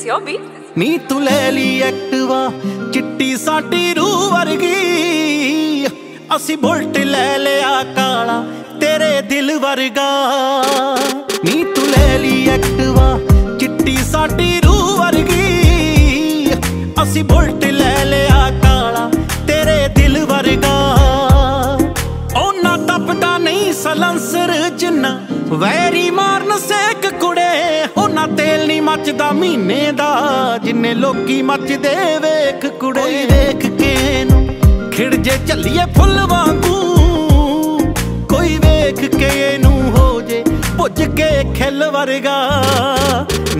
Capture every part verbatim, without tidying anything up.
Is your beat. नी तू ले ली Activa चिट्टी साटी रू वर्गी, असी बुलेट ले लिया काला तेरे दिल वर्गा। नी तू ले ली एक्टिवा चिट्टी साटी रू वर्गी, असी बुलेट ले लिया काला तेरे दिल वर्गा। ओना तपदा नहीं सलंसर जिन्ना वैरी मारन सेक कुड़े, ओना तेल नहीं मचदा महीने दा जिन्ने लोकी मचदे वेख कुड़े। वेख के खिड़ जे चलिए फुल वांगू कोई वेख के नू हो जे पुज के खिल वर्गा।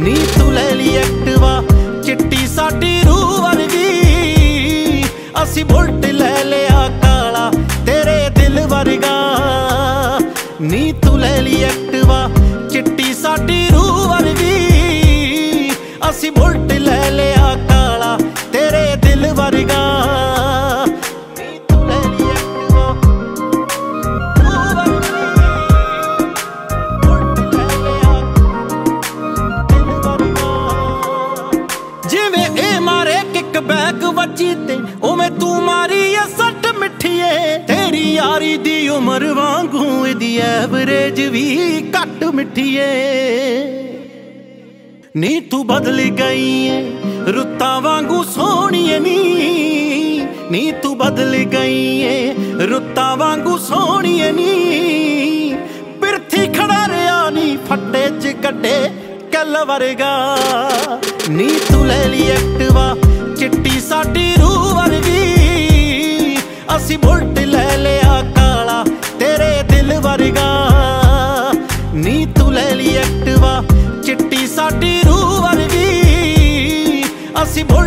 नी तू ले ली एक्टिवा चिट्टी साटी रू वर्गी, असी बुलेट ले लिया काला तेरे दिल वर्गा। नी तू ले ली एक्टिवा चिट्टी साटी रू वर्गी, असी बुलेट ले लिया काला तेरे दिल वर्गा। नी तू ले ली एक्टिवा रू वर्गी, बुलेट ले लिया दिल वर्गा। जिवें ए मारे किक बैक वजी ते उवें तू मारी ऐ सट मिठिए, तेरी यारी दी उमर वांगू इदी एवरेज भी घट मिठिए। नी तू बदल गई है रुत्ता वांगू सोहणीए नी, नी तू बदल गई है रुत्ता वांगू सोहणीए नी। पिरथी खड़ा रिया नी फट्टे च कड्डे कल वर्गा। नी तू ले ली एक्टिवा चिट्टी साटी रू वर्गी, असी बुलेट ले लिया काला तेरे दिल वर्गा। नी तू ले ली एक्टिवा चिट्टी साटी रू वर्गी, असी